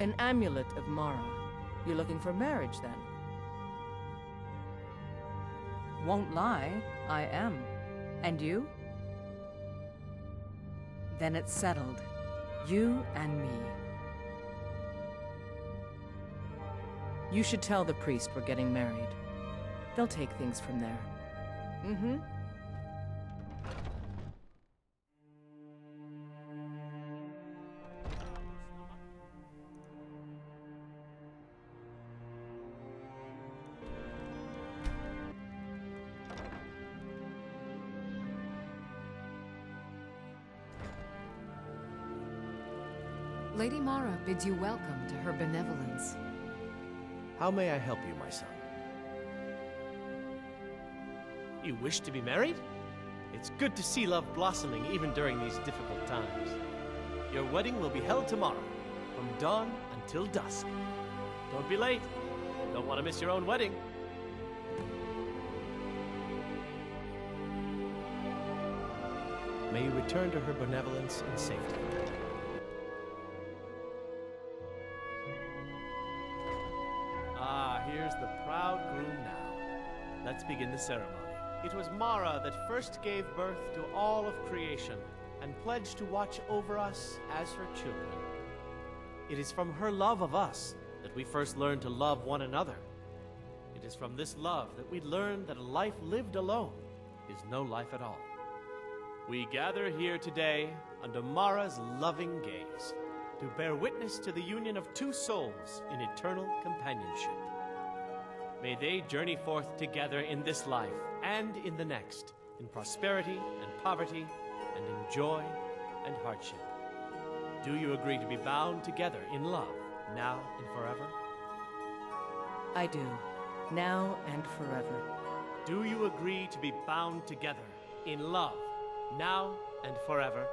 An amulet of Mara. You're looking for marriage, then? Won't lie, I am. And you? Then it's settled. You and me. You should tell the priest we're getting married. They'll take things from there. Mm-hmm. Lady Mara bids you welcome to her benevolence. How may I help you, my son? You wish to be married? It's good to see love blossoming even during these difficult times. Your wedding will be held tomorrow, from dawn until dusk. Don't be late. Don't want to miss your own wedding. May you return to her benevolence in safety. Here's the proud groom now. Let's begin the ceremony. It was Mara that first gave birth to all of creation and pledged to watch over us as her children. It is from her love of us that we first learned to love one another. It is from this love that we learned that a life lived alone is no life at all. We gather here today under Mara's loving gaze to bear witness to the union of two souls in eternal companionship. May they journey forth together in this life and in the next, in prosperity and poverty, and in joy and hardship. Do you agree to be bound together in love, now and forever? I do, now and forever. Do you agree to be bound together in love, now and forever?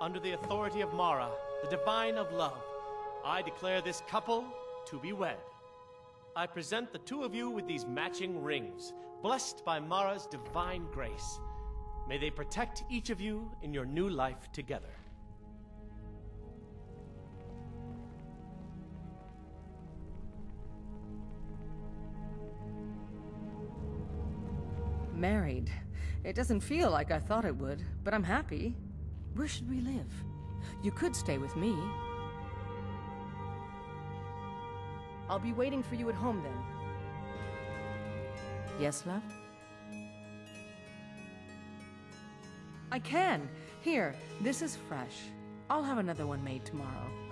Under the authority of Mara, the Divine of Love, I declare this couple to be wed. I present the two of you with these matching rings, blessed by Mara's divine grace. May they protect each of you in your new life together. Married. It doesn't feel like I thought it would, but I'm happy. Where should we live? You could stay with me. I'll be waiting for you at home then. Yes, love? I can! Here, this is fresh. I'll have another one made tomorrow.